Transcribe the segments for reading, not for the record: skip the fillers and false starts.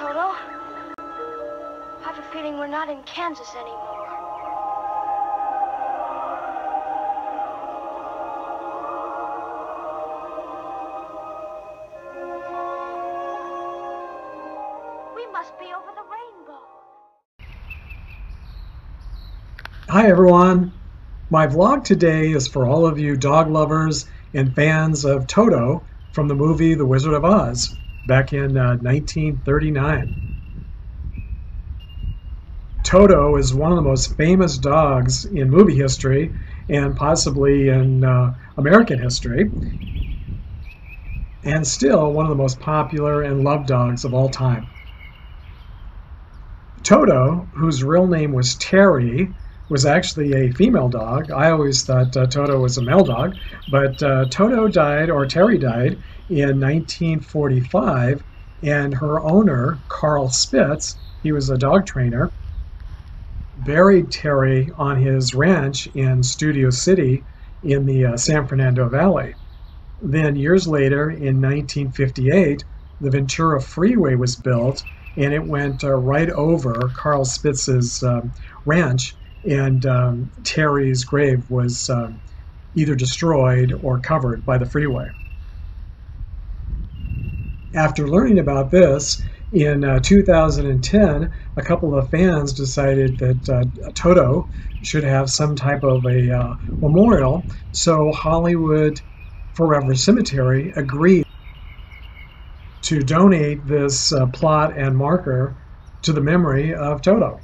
Toto. I have a feeling we're not in Kansas anymore. Hi everyone! My vlog today is for all of you dog lovers and fans of Toto from the movie The Wizard of Oz back in 1939. Toto is one of the most famous dogs in movie history and possibly in American history, and still one of the most popular and loved dogs of all time. Toto, whose real name was Terry, was actually a female dog. I always thought Toto was a male dog, but Toto died, or Terry died, in 1945, and her owner, Carl Spitz, he was a dog trainer, buried Terry on his ranch in Studio City in the San Fernando Valley. Then years later, in 1958, the Ventura Freeway was built, and it went right over Carl Spitz's ranch, and Terry's grave was either destroyed or covered by the freeway. After learning about this, in 2010, a couple of fans decided that Toto should have some type of a memorial, so Hollywood Forever Cemetery agreed to donate this plot and marker to the memory of Toto.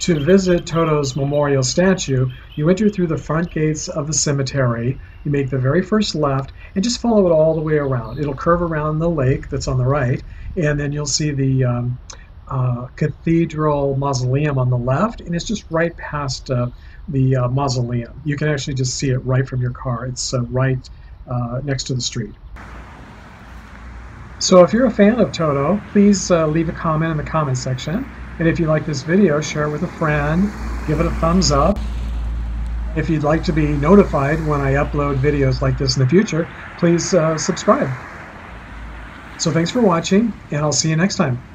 To visit Toto's memorial statue, you enter through the front gates of the cemetery, you make the very first left, and just follow it all the way around. It'll curve around the lake that's on the right, and then you'll see the cathedral mausoleum on the left, and it's just right past the mausoleum. You can actually just see it right from your car. It's right next to the street. So if you're a fan of Toto, please leave a comment in the comment section. And if you like this video, share it with a friend, give it a thumbs up. If you'd like to be notified when I upload videos like this in the future, please subscribe. So thanks for watching, and I'll see you next time.